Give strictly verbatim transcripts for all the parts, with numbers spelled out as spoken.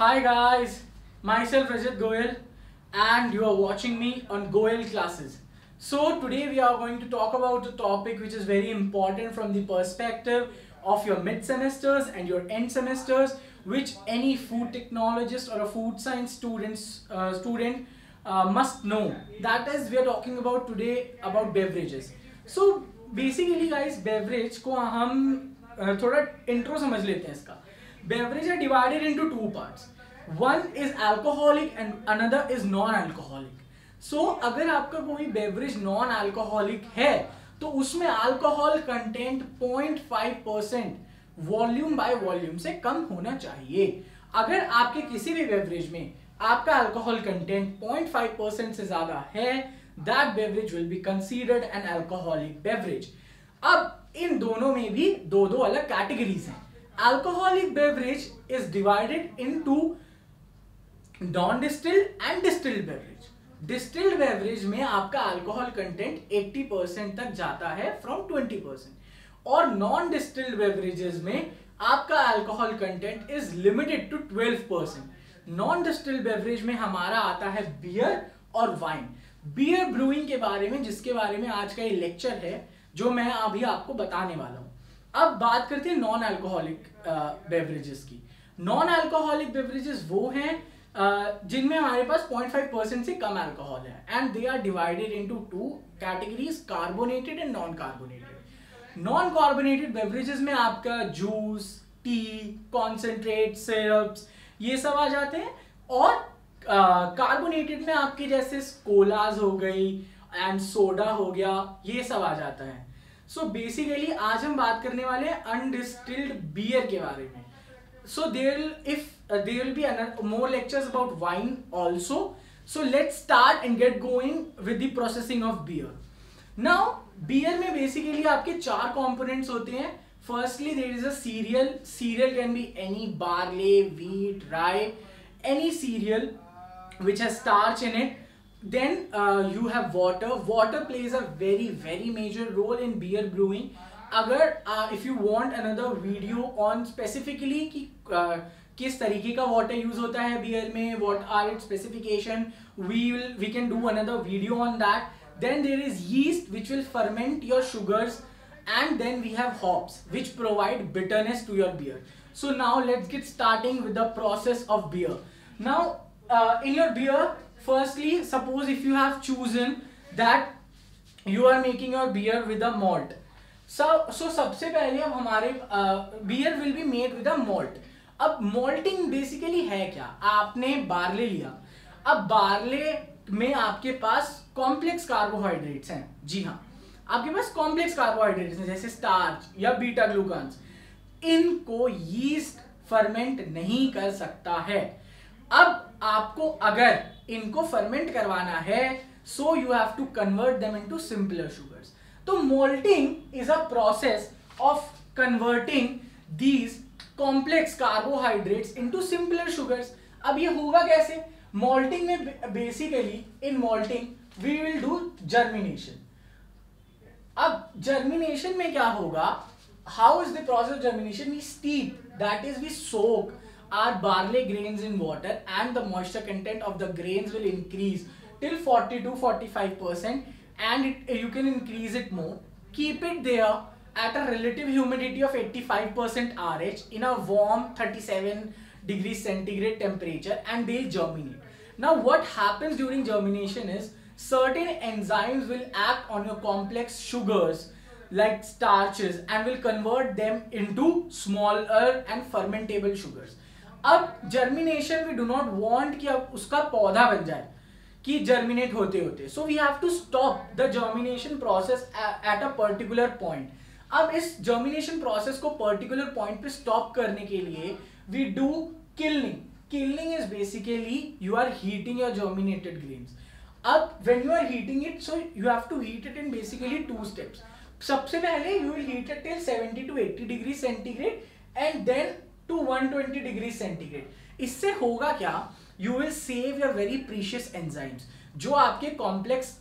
Hi guys, myself Rajat Goel and you are watching me on Goel classes. So today we are going to talk about a topic which is very important from the perspective of your mid semesters and your end semesters, which any food technologist or a food science students, uh, student uh, must know. That is, we are talking about today about beverages. So basically guys, beverage को हम uh, थोड़ा intro समझ लेते हैं इसका. Beverage are divided into two parts. One is alcoholic and another is non-alcoholic. So अगर आपका कोई beverage non-alcoholic है तो उसमें alcohol content zero point five percent volume by volume से कम होना चाहिए. अगर आपके किसी भी beverage में आपका alcohol content zero point five percent से ज़्यादा है, that beverage will be considered an alcoholic beverage. अब इन दोनों में भी दो दो अलग categories हैं. Alcoholic beverage is divided into non-distilled and distilled beverage. Distilled beverage में आपका alcohol content eighty percent तक जाता है from twenty percent और non-distilled beverages में आपका alcohol content is limited to twelve percent. Non-distilled beverage में हमारा आता है beer और wine. Beer brewing के बारे में जिसके बारे में आज का ये लेक्चर है जो मैं अभी आपको बताने वाला हूँ. अब बात करते हैं नॉन अल्कोहलिक बेवरेजेस की. नॉन अल्कोहलिक बेवरेजेस वो हैं जिनमें हमारे पास zero point five percent से कम अल्कोहल है and they are divided into two categories, carbonated and non carbonated. Non carbonated beverages में आपका जूस, टी, कॉन्सेंट्रेट, सिरप्स ये सब आ जाते हैं और कार्बोनेटेड uh, में आपके जैसे कोलाज हो गई एंड सोडा हो गया, ये सब आ जाता है. सो so बेसिकली आज हम बात करने वाले हैं अनडिस्टिल्ड बियर के बारे में. So there if there will be more lectures about wine also. So let's start and get going with the processing of beer. Now beer में बेसिकली आपके चार कंपोनेंट्स होते हैं. Firstly there is a cereal. Cereal can be any barley, wheat, rye, any cereal which has starch in it. Then uh, you have water. Water plays a very very major role in beer brewing. अगर uh, if you want another video on specifically कि uh, किस तरीके का water use होता है beer में, what are its specification, we will we can do another video on that. Then there is yeast which will ferment your sugars, and then we have hops which provide bitterness to your beer. So now let's get starting with the process of beer. Now uh, in your beer. Firstly, suppose if you have chosen that you are making your beer with a malt. So, so सबसे पहले अब हमारे uh, beer will be made with a malt. अब malting basically है क्या? आपने barley लिया. अब barley में आपके पास complex carbohydrates हैं. जी हाँ, आपके पास complex carbohydrates हैं जैसे starch या beta glucans. इनको yeast ferment नहीं कर सकता है. अब आपको अगर इनको फर्मेंट करवाना है so you have to convert them into simpler sugars. तो malting is a process of converting these complex carbohydrates into simpler sugars. अब ये होगा कैसे? मोल्टिंग में basically in malting we will do germination. अब जर्मिनेशन में क्या होगा? How is the process of germination? We steep, that is we soak our barley grains in water and the moisture content of the grains will increase till forty to forty-five percent and it, you can increase it more. Keep it there at a relative humidity of eighty-five percent R H in a warm thirty-seven degrees centigrade temperature and they germinate. Now what happens during germination is certain enzymes will act on your complex sugars like starches and will convert them into smaller and fermentable sugars. अब germination we do not want कि अब उसका पौधा बन जाए कि germinate होते होते. So we have to stop the germination process at a particular point. अब इस जर्मिनेशन प्रोसेस को पर्टिकुलर पॉइंट पे स्टॉप करने के लिए we do killing. Killing is basically you are heating your germinated grains. अब when you are heating it so you have to heat it in basically two steps. सबसे पहले you will heat it till seventy to eighty degree centigrade and then to one hundred twenty degree centigrade. इससे होगा क्या? You will save your very precious enzymes जो आपके complex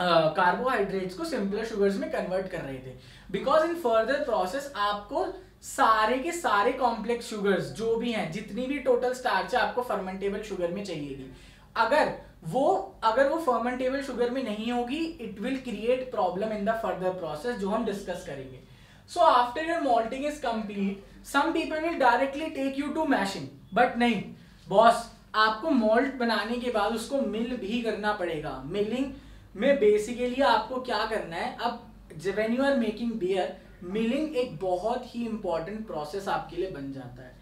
carbohydrates uh, को simpler sugars में convert कर रहे थे, बिकॉज इन फर्दर प्रोसेस आपको सारे के सारे कॉम्प्लेक्स शुगर्स जो भी हैं, जितनी भी टोटल स्टार्च है आपको फर्मेंटेबल शुगर में चाहिएगी। अगर वो अगर वो फर्मेंटेबल शुगर में नहीं होगी, it will create problem in the further process, जो हम डिस्कस करेंगे। So after your malting is complete, some people will directly take you to mashing, but नहीं बॉस, आपको मॉल्ट बनाने के बाद उसको मिल भी करना पड़ेगा। मिलिंग में बेसिकली आपको क्या करना है, अब जब when you are making beer, milling एक बहुत ही इंपॉर्टेंट प्रोसेस आपके लिए बन जाता है।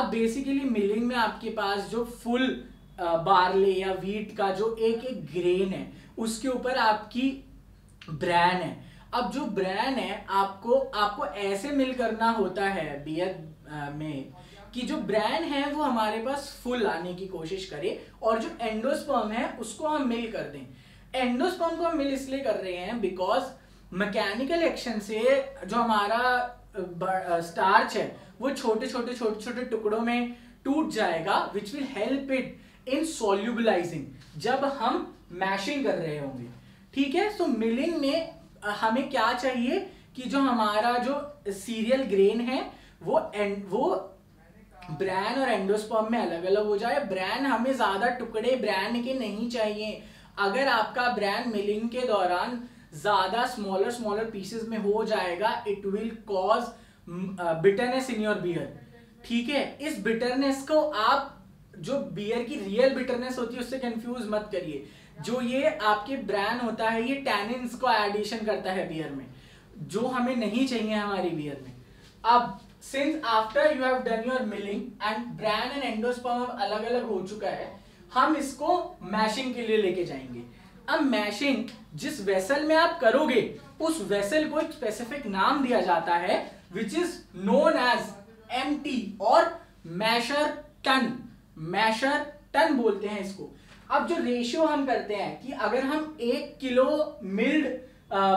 अब बेसिकली मिलिंग में आपके पास जो फुल बार्ले या व्हीट का जो एक एक ग्रेन है, उसके ऊपर आपकी ब्रैन है। अब जो ब्रैन है आपको आपको ऐसे मिल करना होता है बियर में कि जो ब्रैन है वो हमारे पास फुल आने की कोशिश करे, और जो एंडोस्पर्म है उसको हम मिल कर दें। एंडोस्पर्म को हम मिल इसलिए कर रहे हैं बिकॉज मैकेनिकल एक्शन से जो हमारा स्टार्च है वो छोटे छोटे छोटे छोटे टुकड़ों में टूट जाएगा, which will help it in solubilising, जब हम मैशिंग कर रहे होंगे। ठीक है, सो मिलिंग में हमें क्या चाहिए कि जो हमारा जो सीरियल ग्रेन है वो एंड वो ब्रैन और एंडोस्पर्म में अलग अलग हो जाए। ब्रैन हमें ज्यादा टुकड़े ब्रैन के नहीं चाहिए। अगर आपका ब्रैन मिलिंग के दौरान ज्यादा स्मॉलर स्मॉलर पीसेस में हो जाएगा, it will cause bitterness in your beer. ठीक है, इस बिटरनेस को आप जो बियर की रियल बिटरनेस होती है उससे कंफ्यूज मत करिए। जो ये आपके ब्रैन होता है ये टैनिन्स को एडिशन करता है बियर में, जो हमें नहीं चाहिए हमारी बियर में। अब since after you have done your milling and bran and endosperm अलग अलग हो चुका है, हम इसको मैशिंग के लिए लेके जाएंगे। अब मैशिंग जिस वेसल में आप करोगे उस वेसल को एक स्पेसिफिक नाम दिया जाता है, which is known as MT और मैशर टन। मैशर टन बोलते हैं इसको। अब जो रेशियो हम करते हैं कि अगर हम एक किलो मिल्ड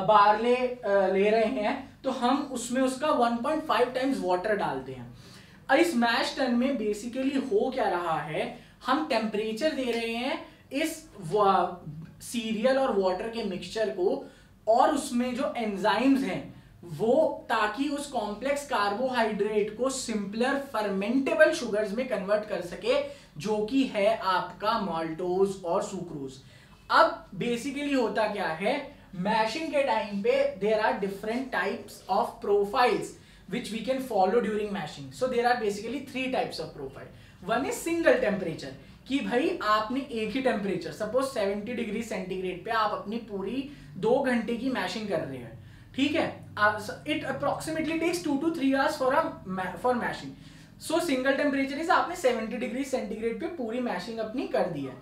बार्ले ले रहे हैं तो हम उसमें उसका one point five times water डालते हैं। इस मैश टन में बेसिकली हो क्या रहा है, हम टेम्परेचर दे रहे हैं इस सीरियल और वाटर के मिक्सचर को, और उसमें जो एंजाइम्स हैं वो, ताकि उस कॉम्प्लेक्स कार्बोहाइड्रेट को सिंपलर फर्मेंटेबल शुगर्स में कन्वर्ट कर सके, जो कि है आपका माल्टोज और सुक्रोज। अब बेसिकली होता क्या है, मैशिंग के टाइम पे there are different types of profiles which we can follow during mashing. So there are basically three types of profile. One is single temperature कि भाई आपने एक ही temperature, suppose seventy degree centigrade पे आप अपनी पूरी दो घंटे की मैशिंग कर रहे हैं। ठीक है, it approximately takes two to three hours for a for mashing. So single temperature is आपने सेवेंटी डिग्री सेंटीग्रेड पे पूरी मैशिंग अपनी कर दी है।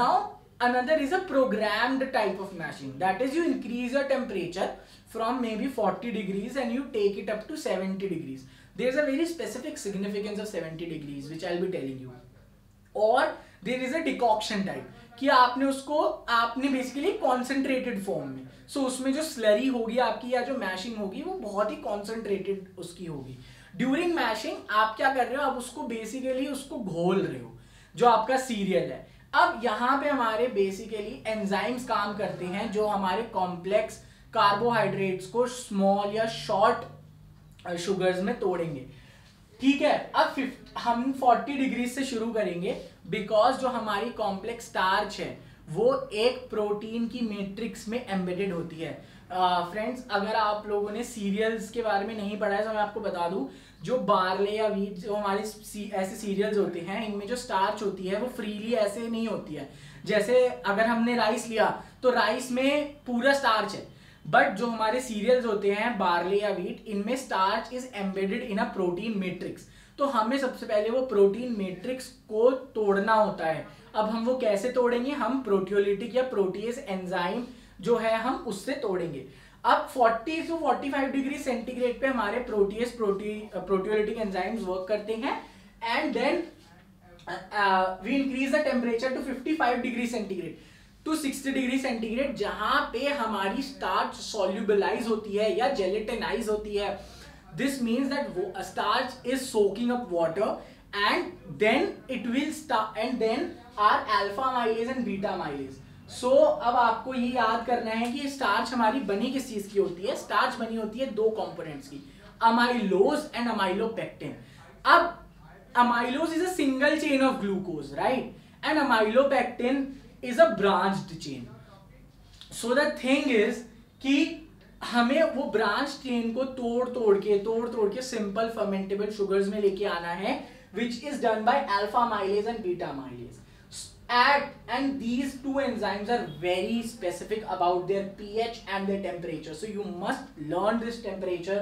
Now another is a programmed type of mashing, that is you increase your temperature from maybe forty degrees and you take it up to seventy degrees. There is a very specific significance of seventy degrees which I'll be telling you. Or there is a decoction type कि आपने उसको आपने basically concentrated form में, so उसमें जो slurry होगी आपकी या जो mashing होगी वो बहुत ही concentrated उसकी होगी। During mashing आप क्या कर रहे हो, आप उसको basically उसको घोल रहे हो जो आपका cereal है। अब यहाँ पे हमारे basically enzymes काम करते हैं जो हमारे complex कार्बोहाइड्रेट्स को स्मॉल या शॉर्ट शुगर्स में तोड़ेंगे। ठीक है, अब हम चालीस डिग्री से शुरू करेंगे बिकॉज जो हमारी कॉम्प्लेक्स स्टार्च है वो एक प्रोटीन की मैट्रिक्स में एम्बेडेड होती है। फ्रेंड्स uh, अगर आप लोगों ने सीरियल्स के बारे में नहीं पढ़ा है तो मैं आपको बता दूं, जो बार्ले या व्हीट जो हमारे सी, ऐसे सीरियल्स होते हैं, इनमें जो स्टार्च होती है वो फ्रीली ऐसे नहीं होती है। जैसे अगर हमने राइस लिया तो राइस में पूरा स्टार्च है, बट जो हमारे सीरियल्स होते हैं बार्ले या व्हीट, इनमें starch is embedded in a protein matrix. तो हमें सबसे पहले वो प्रोटीन मैट्रिक्स को तोड़ना होता है। अब हम वो कैसे तोड़ेंगे, हम प्रोटियोलिटिक या प्रोटीएज एंजाइम जो है हम उससे तोड़ेंगे। अब चालीस से पैंतालीस डिग्री सेंटीग्रेड पे हमारे प्रोटीएज प्रोटी प्रोटियोलिटिक एंजाइम्स वर्क करते हैं, and then we increase the temperature to पचपन degree centigrade to sixty degree centigrade, जहां पे हमारी स्टार्च सोल्यूबलाइज होती है या जेलेटिनाइज होती है। दिस मीन्स दैट वो starch is soaking up water and then it will and then are alpha amylase and beta amylase. So so, अब आपको ये याद करना है कि स्टार्च हमारी बनी किस चीज की होती है। स्टार्च बनी होती है दो कंपोनेंट्स की, अमाइलोज एंड अमाइलोपेक्टिन। अब amylose is a single chain of glucose, right, and amylopectin is a branched chain. So the thing is कि हमें वो ब्रांच चेन को तोड़ तोड़ के तोड़ तोड़ के सिंपल फर्मेंटेबल शुगर्स में लेके आना है, which is done by alpha amylase and beta amylase. Act and these two enzymes are very specific about their pH and their temperature, so you must learn this temperature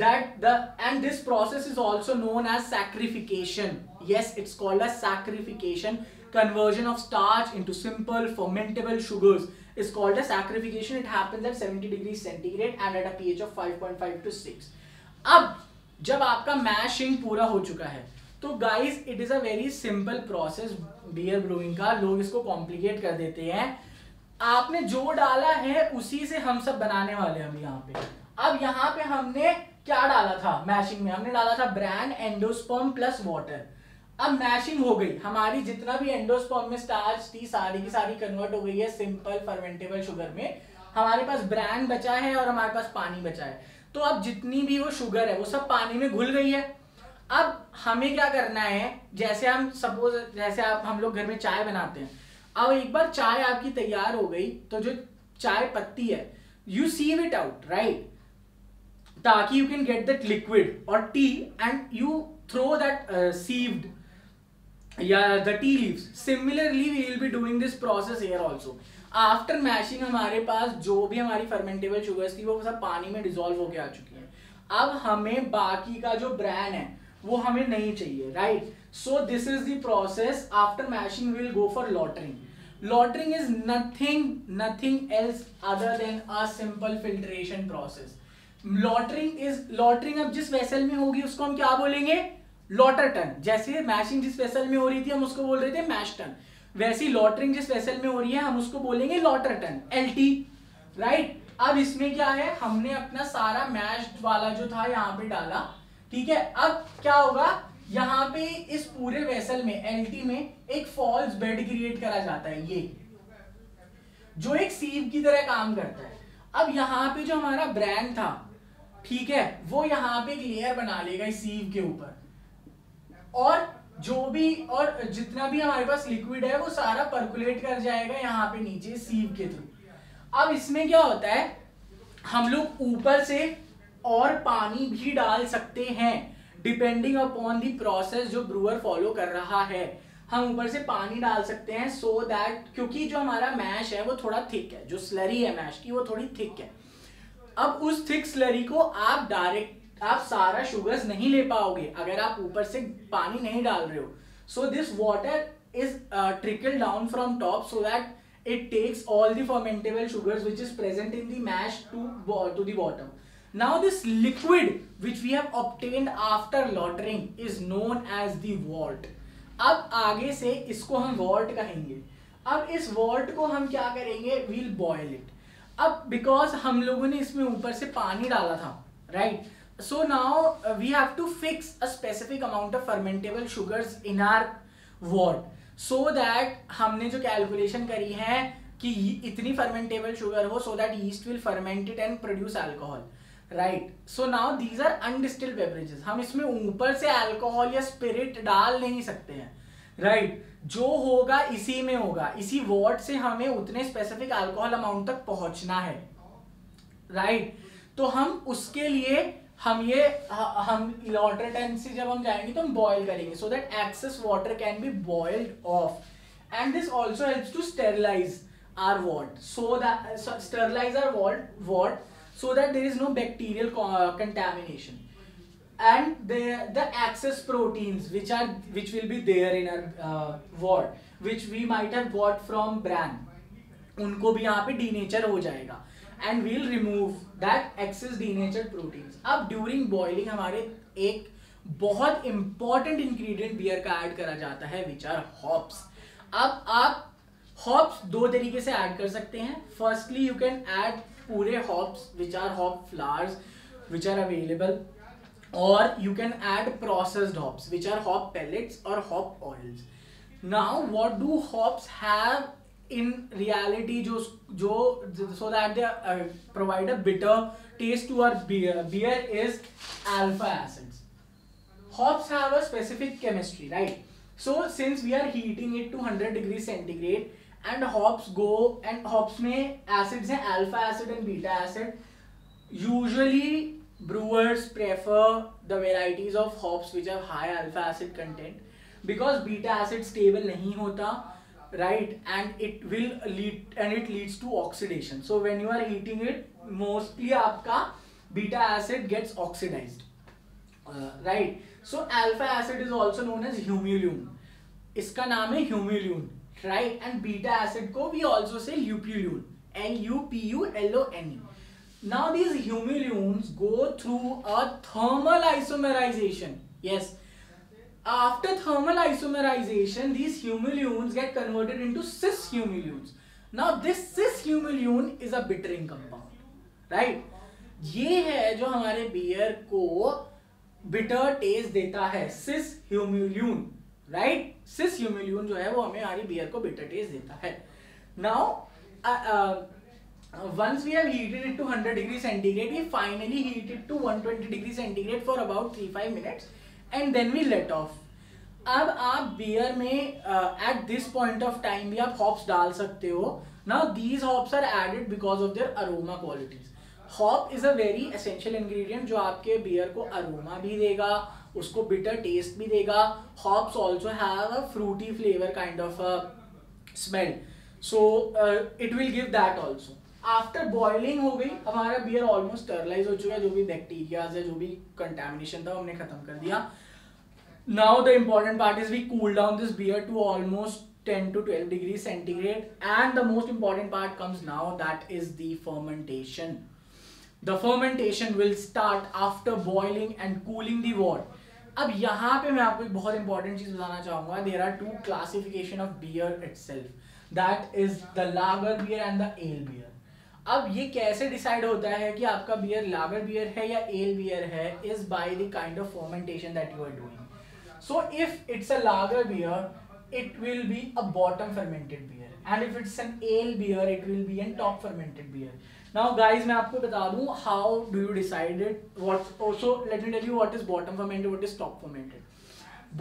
that the and this process is also known as saccharification. Yes, it's called as saccharification. Conversion of starch into simple fermentable sugars is called as saccharification. It happens at seventy degrees centigrade and at a pH of five point five to six. अब जब आपका mashing पूरा हो चुका है तो guys it is a very simple process beer brewing का, लोग इसको कॉम्प्लिकेट कर देते हैं। आपने जो डाला है उसी से हम सब बनाने वाले हैं हम यहाँ पे। अब यहाँ पे हमने क्या डाला था मैशिंग में? हमने डाला था ब्रैन, एंडोस्पर्म प्लस वाटर। अब मैशिंग हो गई हमारी, जितना भी एंडोस्पर्म में स्टार्च थी सारी की सारी कन्वर्ट हो गई है सिंपल फर्मेंटेबल शुगर में। हमारे पास ब्रैन बचा है और हमारे पास पानी बचा है, तो अब जितनी भी वो शुगर है वो सब पानी में घुल गई है। अब हमें क्या करना है, जैसे हम सपोज जैसे आप हम लोग घर में चाय बनाते हैं, अब एक बार चाय आपकी तैयार हो गई तो जो चाय पत्ती है you sieve it out, right, ताकि you can get that liquid और tea and you throw that sieved या the tea leaves. Similarly we will be doing this process here also. After mashing हमारे पास जो भी हमारी फर्मेंटेबल शुगर्स थी वो सब पानी में डिजोल्व होकर आ चुकी है। अब हमें बाकी का जो ब्रैन है वो हमें नहीं चाहिए, right. So this is the process. After mashing will go for lautering. Lautering is nothing nothing else other than a simple filtration process. Lautering is lautering अब जिस वेसल में होगी उसको हम क्या बोलेंगे? Lauter tun. जैसे मैशिंग जिस वेसल में हो रही थी हम उसको बोल रहे थे मैश टन, वैसी लॉटरिंग जिस वेसल में हो रही है हम उसको बोलेंगे lauter tun, L T, right. अब इसमें क्या है, हमने अपना सारा मैश्ड वाला जो था यहाँ पे डाला, ठीक है। अब क्या होगा, यहाँ पे इस पूरे वेसल में एलटी में एक फॉल्स बेड क्रिएट करा जाता है, ये जो एक सीव की तरह काम करता है। अब यहाँ पे जो हमारा ब्रैन था, ठीक है, वो यहाँ पे एक लेयर बना लेगा इस सीव के ऊपर, और जो भी और जितना भी हमारे पास लिक्विड है वो सारा परकुलेट कर जाएगा यहाँ पे नीचे सीव के थ्रू। अब इसमें क्या होता है, हम लोग ऊपर से और पानी भी डाल सकते हैं डिपेंडिंग अपॉन द प्रोसेस जो ब्रूअर फॉलो कर रहा है। हम ऊपर से पानी डाल सकते हैं सो so दैट क्योंकि जो हमारा मैश है वो थोड़ा थिक है, जो स्लरी है मैश की वो थोड़ी थिक है। अब उस थिक स्लरी को आप डायरेक्ट आप सारा शुगर्स नहीं ले पाओगे अगर आप ऊपर से पानी नहीं डाल रहे हो। So this water is trickle down from top so that it takes all the fermentable sugars which is present in the mash to to the bottom. Now this liquid which we have obtained after lautering is known as the wort. अब आगे से इसको हम wort कहेंगे। अब इस wort को हम क्या करेंगे, we'll boil it. अब because हम लोगों ने इसमें ऊपर से पानी डाला था, right? So now we have to fix a specific amount of fermentable sugars in our wort. So so that हमने जो कैलकुलेशन करी है कि इतनी फर्मेंटेबल शुगर हो so that yeast will ferment it and produce alcohol, right. So now these are undistilled beverages. हम इसमें ऊपर से अल्कोहल या स्पिरिट डाल नहीं सकते हैं, राइट right? जो होगा इसी में होगा, इसी वॉट से हमें उतने स्पेसिफिक अल्कोहल अमाउंट तक पहुंचना है, राइट right? तो हम उसके लिए हम ये हम लॉटर टन से जब हम जाएंगे तो हम बॉयल करेंगे so that excess water can be boiled off and this also helps to sterilise our wort so that sterilise our wort wort so that there is no bacterial contamination and the excess proteins which are which will be there in our wort which we might have got from bran, उनको भी यहाँ पे denature हो जाएगा and we'll remove that excess denatured proteins. अब during boiling हमारे एक बहुत important ingredient beer का add करा जाता है which are hops. अब आप hops दो तरीके से add कर सकते हैं. Firstly you can add पूरे hops which are hop flowers which are available, or you can add processed hops which are hop pellets or hop oils. Now what do hops have in reality जो जो so that they uh, provide a bitter taste to our beer. Beer is alpha acids. Hops have a specific chemistry, right? So since we are heating it to one hundred degrees centigrade and hops go and hops में acids हैं alpha acid and beta acid. Usually brewers prefer the varieties of hops which have high alpha acid content because beta acid stable नहीं होता, right? And it will lead and it leads to oxidation. So when you are eating it, mostly आपका beta acid gets oxidized, uh, right? So alpha acid is also known as humulone. इसका नाम है humulone, right? And beta acid को we also say lupulone, L U P U L O N E. Now these humulones go through a thermal isomerization. Yes. After thermal isomerization, these humulones get converted into cis humulones. Now this cis humulone is a bittering compound, right? ये है जो हमारे beer को bitter taste देता है, cis humulone, right? Cis humulone जो है वो हमें हमारी beer को bitter taste देता है. Now uh, uh, once we have heated it to one hundred degrees centigrade, we finally heat it to one hundred twenty degrees centigrade for about three to five minutes. And then we let off. अब आप beer में uh, at this point of time भी आप hops डाल सकते हो. Now these hops are added because of their aroma qualities. Hop is a very essential ingredient जो आपके beer को aroma भी देगा, उसको bitter taste भी देगा. Hops also have a fruity flavor kind of a smell. So uh, it will give that also. After boiling हो गई हमारा beer almost sterilized हो चुका है, जो भी bacteria है, जो भी contamination था हमने खत्म कर दिया. Now the important part is we cool down this beer to almost ten to twelve degrees centigrade, and the most important part comes now, that is the fermentation. The fermentation will start after boiling and cooling the wort. अब यहाँ पे मैं आपको एक बहुत important चीज बताना चाहूँगा. There are two classification of beer itself, that is the lager beer and the ale beer. अब ये कैसे डिसाइड होता है कि आपका बियर लागर बियर है या एल बियर है, is by the kind of fermentation that you are doing. So if it's a lager beer, it will be a bottom fermented beer, and if it's an ale beer, it will be an top fermented beer. Now guys, मैं आपको बता दूं how do you decide it, what also let me tell you what is bottom fermented, what is top fermented.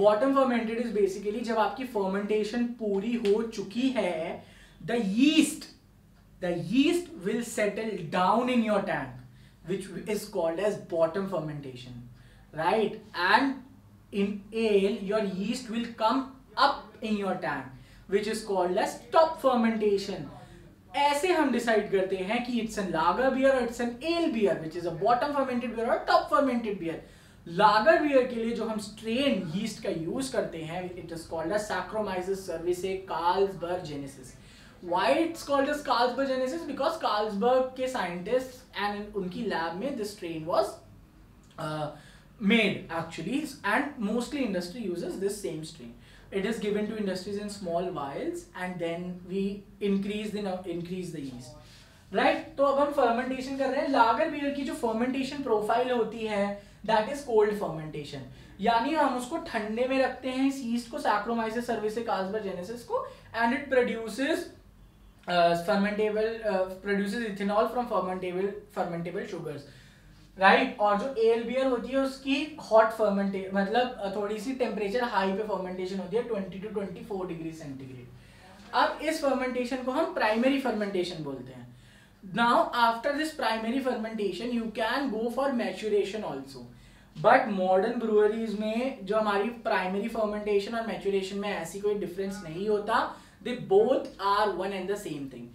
Bottom fermented is basically जब आपकी fermentation पूरी हो चुकी है, the yeast The yeast will settle down in your tank, which is called as bottom fermentation, right? And in ale, your yeast will come up in your tank, which is called as top fermentation. ऐसे हम decide करते हैं कि it's a lager beer or it's an ale beer, which is a bottom fermented beer or top fermented beer. Lager beer के लिए जो हम strain yeast का use करते हैं, it is called as Saccharomyces cerevisiae Carlsbergensis. Why it's called as Carlsbergensis? Because Carlsberg के scientists and उनकी lab में this strain was uh, made actually, and mostly industry uses this same strain. It is given to industries in small vials, and then we increase the increase the yeast, right? तो अब हम fermentation कर रहे हैं. Lager beer की जो fermentation profile होती है, that is cold fermentation. यानी हम उसको ठंडे में रखते हैं इस yeast को, Saccharomyces cerevisiae Carlsbergensis को, and it produces Uh, fermentable uh, produces ethanol from fermentable fermentable sugars, right? और जो ale beer होती है उसकी hot fermentation, मतलब थोड़ी सी temperature high पे fermentation होती है, twenty to twenty-four degree centigrade. अब इस fermentation को हम primary fermentation बोलते हैं. Now after this primary fermentation, you can go for maturation also. But modern breweries में जो हमारी primary fermentation और maturation में ऐसी कोई difference नहीं होता. They both are one and the same thing.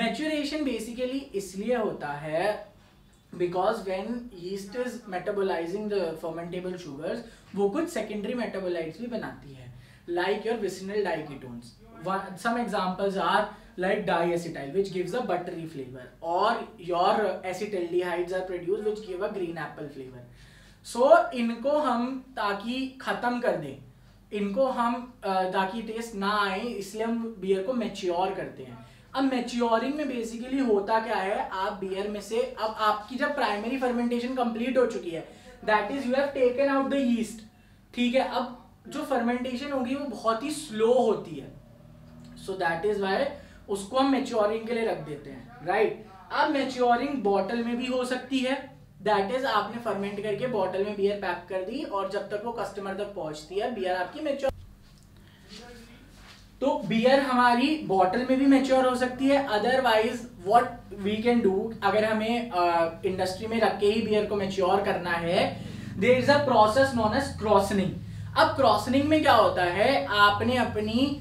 Maturation basically इसलिए होता है because when yeast is metabolizing the fermentable sugars, वो कुछ secondary metabolites भी बनाती है, like your vicinal diketones. Some examples are like diacetyl, which gives a buttery flavor, or your acetaldehydes are produced, which give a green apple flavor. So इनको हम ताकि खत्म कर दें, इनको हम ताकि टेस्ट ना आए, इसलिए हम बियर को मैच्योर करते हैं. अब मैच्योरिंग में बेसिकली होता क्या है, आप बियर में से अब आपकी जब प्राइमरी फर्मेंटेशन कंप्लीट हो चुकी है, that is you have taken out the yeast, ठीक है? अब जो फर्मेंटेशन होगी वो बहुत ही स्लो होती है, सो दैट इज वाई उसको हम मैच्योरिंग के लिए रख देते हैं, राइट। अब मैच्योरिंग बॉटल में भी हो सकती है, दैट इज आपने फर्मेंट करके बॉटल में बियर पैक कर दी और जब तक वो कस्टमर तक पहुंचती है बियर आपकी मैच्योर। तो बियर हमारी बॉटल में भी मैच्योर हो सकती है, otherwise what we can do, अगर हमें इंडस्ट्री uh, में रख के ही बियर को मैच्योर करना है, there is a process known as krausening. अब क्रॉसनिंग में क्या होता है, आपने अपनी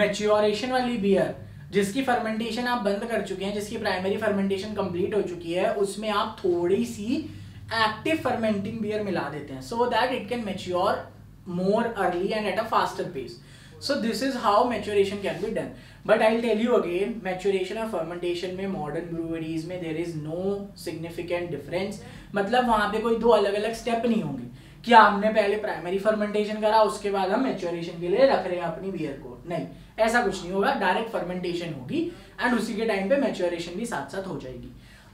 मैच्योरेशन वाली बियर जिसकी फर्मेंटेशन आप बंद कर चुके हैं, जिसकी प्राइमरी फर्मेंटेशन कंप्लीट हो चुकी है, उसमें आप थोड़ी सी एक्टिव फर्मेंटिंग बियर मिला देते हैं so that it can mature more early and at a faster pace. So this is how maturation can be done. But I will tell you again, maturation और फर्मेंटेशन में modern breweries में there is no significant difference, मतलब वहाँ पे कोई दो अलग अलग स्टेप नहीं होंगे कि हमने पहले प्राइमरी फर्मेंटेशन करा उसके बाद हम मैच्योरेशन के लिए रख रहे हैं अपनी बियर को, नहीं, ऐसा कुछ नहीं होगा। डायरेक्ट फर्मेंटेशन होगी एंड उसी के टाइम पे मैच्योरेशन भी साथ साथ हो जाएगी।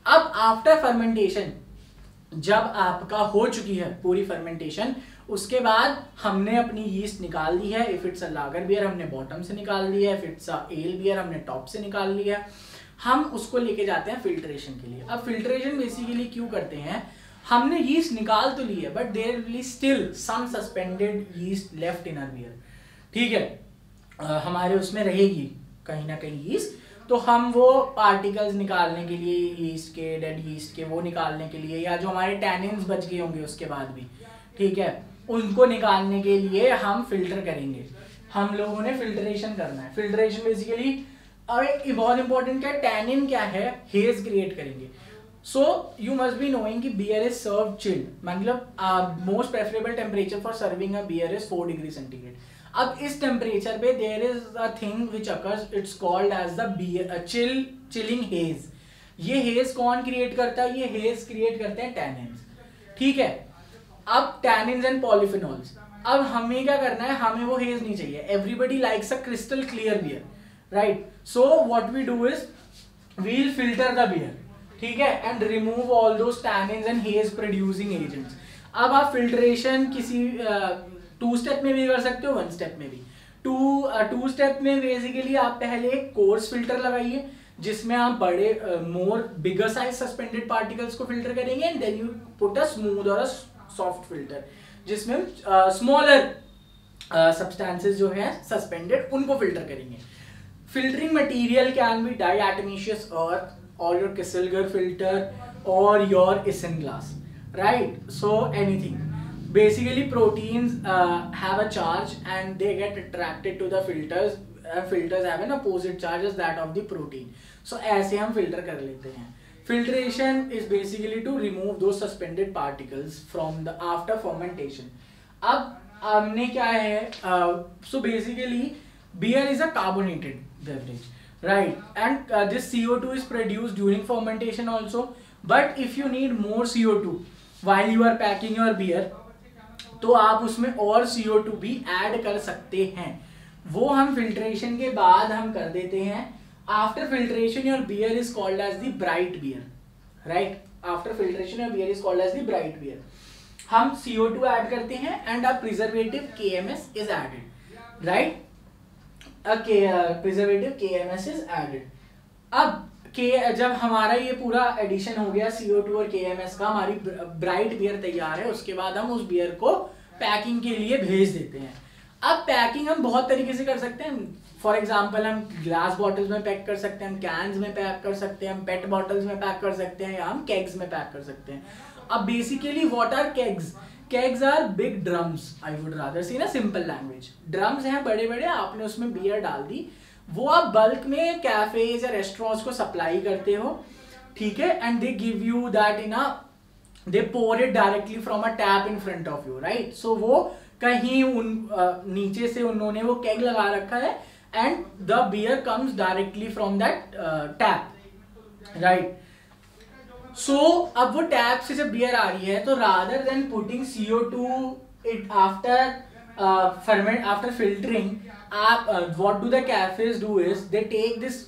अब आफ्टर फर्मेंटेशन जब आपका हो चुकी है पूरी फर्मेंटेशन, उसके बाद हमने अपनी यीस्ट निकाल दी है, if it's a lager beer हमने बॉटम से निकाल दी है, if it's a ale beer हमने टॉप से निकाल लिया है, हम उसको लेके जाते हैं फिल्ट्रेशन के लिए। अब फिल्ट्रेशन बेसिकली क्यों करते हैं, हमने यीस्ट निकाल तो ली है but there will be still some suspended yeast left in our beer, ठीक है, uh, हमारे उसमें रहेगी कहीं ना कहीं यीस्ट, तो हम वो पार्टिकल्स निकालने के लिए यीस्ट के, डेड यीस्ट के वो निकालने के लिए, या जो हमारे टैनिन्स बच गए होंगे उसके बाद भी, ठीक है, उनको निकालने के लिए हम फिल्टर करेंगे। हम लोगों ने फिल्ट्रेशन करना है। फिल्ट्रेशन बेसिकली अब बहुत इंपॉर्टेंट क्या है, टैनिन क्या है, हेज क्रिएट करेंगे। So you must be knowing कि बियर इज सर्व चिल्ड, मतलब most preferable temperature for serving a beer is four degree centigrade. अब इस टेम्परेचर पे there is a thing which occurs, it's called as the beer chill chilling haze. ये haze कौन create करता है, ये hedge create करते हैं टैनिन्स, ठीक है। अब टैनिन्स एंड पॉलीफिनॉल्स, अब हमें क्या करना है, हमें वो हेज नहीं चाहिए। Everybody likes a crystal clear beer, right, so what we do is we'll filter the beer, ठीक है, and remove all those tannins and haze producing agents. अब आप फिल्ट्रेशन किसी टू uh, स्टेप में भी कर सकते हो, वन स्टेप में भी। टू टू स्टेप में बेसिकली आप पहले एक कोर्स फिल्टर लगाइए जिसमें आप बड़े more bigger size suspended particles को फिल्टर करेंगे, and then you put a smooth और अ सॉफ्ट फिल्टर जिसमें स्मॉलर सब्सटेंसेस जो है सस्पेंडेड उनको फिल्टर करेंगे। Filtering material can be diatomaceous earth or your Kisselger filter or your isinglass, right? So anything. Basically, proteins uh, have a charge and they get attracted to the filters. Uh, filters have an opposite charge as that of the protein. So ऐसे हम filter कर लेते हैं. Filtration is basically to remove those suspended particles from the after fermentation. अब हमने क्या है? Uh, so basically, beer is a carbonated beverage. Right, and uh, this C O two is produced during fermentation also. But if you need more C O two while you are packing your beer, तो आप उसमें और C O two भी add कर सकते हैं। वो हम filtration के बाद हम कर देते हैं। After filtration, your beer is called as the bright beer, right? After filtration, your beer is called as the bright beer. हम C O two add करते हैं and a preservative K M S is added, right? Okay, uh, preservative K M S is added. अब के जब हमारा ये पूरा addition हो गया C O two और K M S का, हमारी ब्राइट बियर तैयार है। उसके बाद हम उस बियर को पैकिंग के लिए भेज देते हैं। अब पैकिंग हम बहुत तरीके से कर सकते हैं। फॉर एग्जाम्पल हम ग्लास बॉटल्स में पैक कर सकते हैं, हम कैंस में पैक कर सकते हैं, हम पेट बॉटल्स में पैक कर सकते हैं, या हम केग्स में पैक कर सकते हैं। अब basically what are kegs? Kegs are big drums. I would rather say in a simple language. Drums हैं बड़े बड़े, आपने उसमें बियर डाल दी, वो आप बल्क में कैफेज या रेस्टोरेंट्स को सप्लाई करते हो, ठीक है, and they give you that in a they pour it directly from a tap in front of you, right. So वो कहीं उन नीचे से उन्होंने वो केग लगा रखा है and the beer comes directly from that tap, right. So so, अब वो टैप से जब बियर आ रही है तो rather than putting C O two it after ferment after filtering, आप what do the cafes do is they take this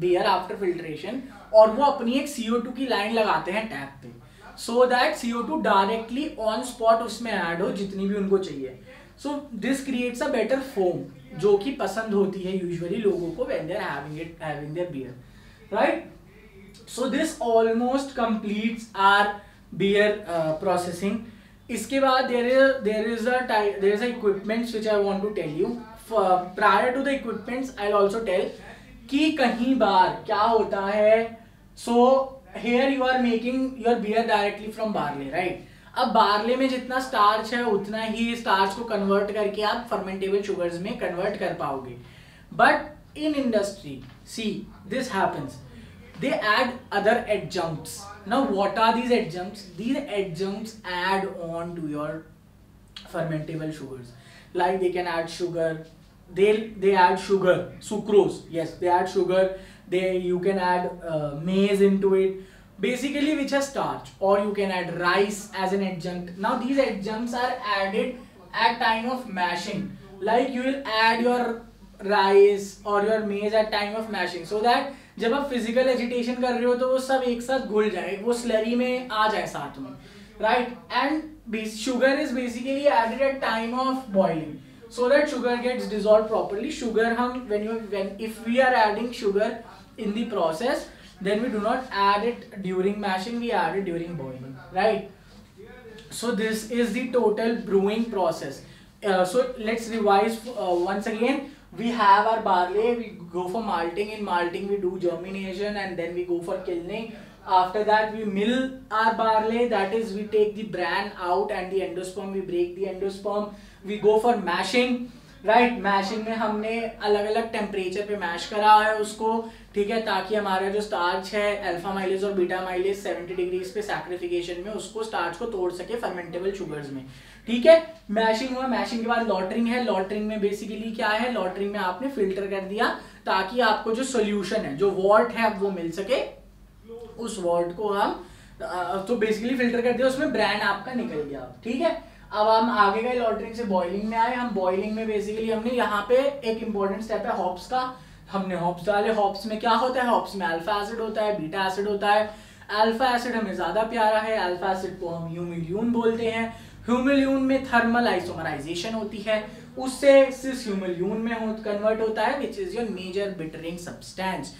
beer after filtration और वो अपनी एक C O two की लाइन लगाते हैं टैप पे, so that C O two directly on spot उसमें ऐड हो जितनी भी उनको चाहिए। So this creates a better foam जो कि पसंद होती है यूजुअली लोगों को when they are having it having their beer, right. So this almost completes our beer processing. इसके बाद there is there is a there is a equipments which I want to tell you. Prior to the equipments I will also tell कि कहीं bar क्या होता है। So here you are making your beer directly from barley, right. अब barley में जितना starch है उतना ही स्टार्च को कन्वर्ट करके आप फर्मेंटेबल शुगर्स में कन्वर्ट कर पाओगे। But in industry see this happens, they add other adjuncts. Now what are these adjuncts? These adjuncts add on to your fermentable sugars, like they can add sugar, they they add sugar, sucrose, yes they add sugar, they you can add uh, maize into it basically which is starch, or you can add rice as an adjunct. Now these adjuncts are added at time of mashing, like you will add your rice or your maize at time of mashing so that जब आप physical agitation कर रहे हो तो वो सब एक साथ घुल जाए, वो slurry में आ जाए साथ में, right? And sugar is basically added at time of boiling so that sugar gets dissolved properly. Sugar hum when you when if we are adding sugar in the process then we do not add it during mashing, we add it during boiling, right? So this is the total brewing process. Uh, so let's revise uh, once again. We have our barley, we go for malting, in malting we do germination and then we go for kilning. After that we mill our barley, that is we take the bran out and the endosperm, we break the endosperm, we go for mashing, right? Mashing में हमने अलग अलग temperature पे mash करा है उसको, ठीक है, ताकि हमारा जो स्टार्च है अल्फा माइलेज और बीटा माइलेज सेवेंटी डिग्रीज पे सैक्रिफिकेशन में उसको स्टार्च को तोड़ सके फर्मेंटेबल शुगर्स में, ठीक है। मैशिंग हुआ, मैशिंग के बाद लॉटरिंग है। लॉटरिंग में बेसिकली क्या है, लॉटरिंग में आपने फिल्टर कर दिया ताकि आपको जो सोल्यूशन है जो वॉट है वो मिल सके, उस वॉट को हम तो बेसिकली फिल्टर कर दिया, उसमें ब्रांड आपका निकल गया, ठीक है। अब हम आगे गए लॉटरिंग से बॉइलिंग में आए। हम बॉइलिंग में बेसिकली हमने यहाँ पे एक इंपॉर्टेंट स्टेप है हॉप्स का, हमने हॉप्स डाले। हॉप्स में क्या होता है, हॉप्स में अल्फा एसिड होता है, बीटा एसिड होता है। अल्फा एसिड हमें ज़्यादा प्यारा है, अल्फा एसिड को हम ह्यूमिल्यून बोलते हैं। ह्यूमिल्यून में थर्मल आइसोमराइजेशन होती है, उससे सिस ह्यूमिल्यून में कन्वर्ट होता है which is your major bittering substance.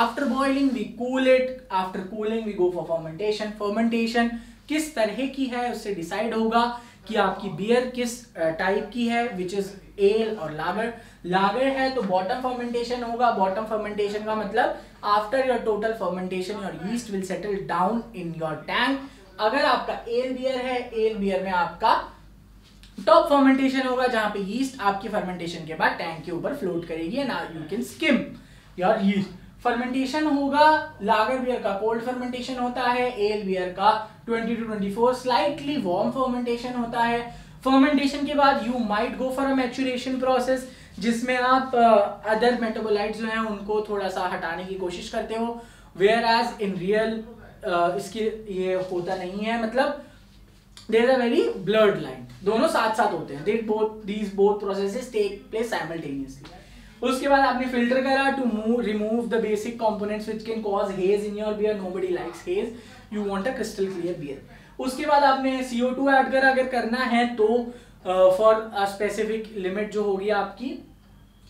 After boiling we cool it, after cooling we go for fermentation. Fermentation किस तरह की है उससे decide होगा कि आपकी beer किस type की है, which is ale और lager. Lager है तो bottom fermentation होगा। Bottom fermentation का मतलब after your total fermentation your yeast will settle down in your tank. अगर आपका ale beer है, ale beer में आपका टॉप फर्मेंटेशन होगा जहाँ पे yeast आपकी फर्मेंटेशन के बाद टैंक के ऊपर फ्लोट करेगी and you can skim your yeast. Fermentation होगा लागर बियर का, कोल्ड फर्मेंटेशन होता है। एल बियर का twenty two twenty four slightly warm fermentation होता है। फर्मेंटेशन के बाद you might go for a maturation process, जिसमें आप अदर मेटाबोलाइट्स जो हैं उनको थोड़ा सा हटाने की कोशिश करते हो, वेयर एज इन रियल इसकी ये होता नहीं है, मतलब there is a very blurred line, दोनों साथ साथ होते हैं। They both these both processes take place simultaneously. उसके बाद आपने फिल्टर करा to move remove the basic components which can cause haze in your beer, nobody likes haze, you want a crystal clear beer. उसके बाद आपने सी O two add करा अगर करना है तो फॉर अ स्पेसिफिक लिमिट जो होगी आपकी,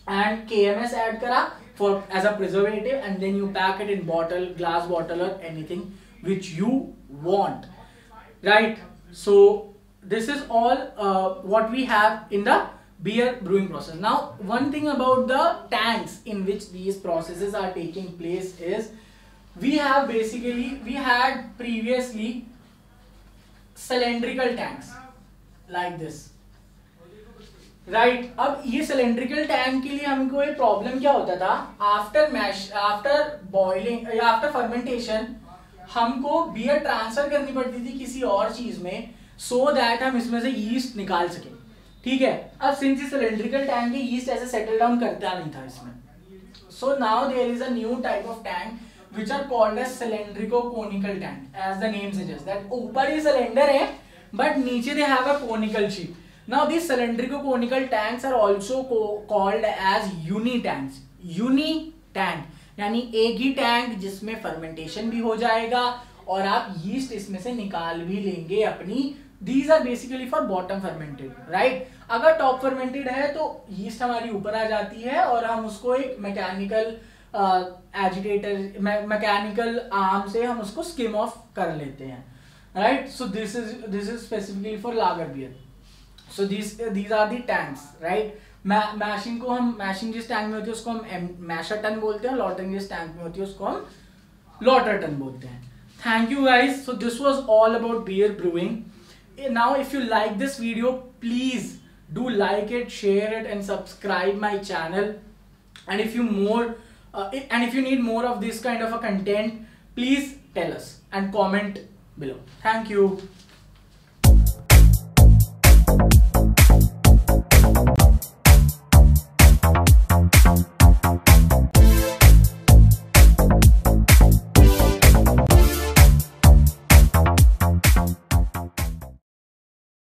and K M S add करा for as a preservative and then you pack it in bottle, glass bottle और anything which you want, right. So this is all what we have in the beer brewing process. Now one thing about the tanks in which these processes are taking place is we have basically we had previously cylindrical tanks like this, right? अब ये cylindrical tank के लिए हमको ये problem क्या होता था, after mash after boiling after fermentation हमको beer transfer करनी पड़ती थी किसी और चीज में so that हम इसमें से yeast निकाल सकें, ठीक है। अब सिंस ये सिलेंड्रिकल टैंक है, यीस्ट ऐसे सेटल डाउन करता नहीं था इसमें। So now there is a new type of tank which are called as cylindro conical tank, as the name suggest that ऊपर ये सिलेंडर है बट नीचे they have a conical shape. Now this cylindro conical tanks are also called as uni tanks. Uni tank यानी एक ही tank जिसमें fermentation भी हो जाएगा और आप यीस्ट इसमें से निकाल भी लेंगे अपनी These are basically for bottom fermented, right? अगर top fermented है तो yeast हमारी ऊपर आ जाती है और हम उसको एक mechanical uh, agitator, me mechanical arm से हम उसको skim off कर लेते हैं, right? So this is this is specifically for lager beer. So these these are the tanks, right? Mashing को हम मैशिंग जिस टैंक में होती है उसको हम मैशर टन बोलते हैं, लॉटरिंग जिस टैंक में होती है उसको हम लॉटर टन बोलते हैं. Thank you guys. So this was all about beer brewing. Now if you like this video please do like it, share it and subscribe my channel. And if you more and if you need more of this kind of a content please tell us and comment below. Thank you.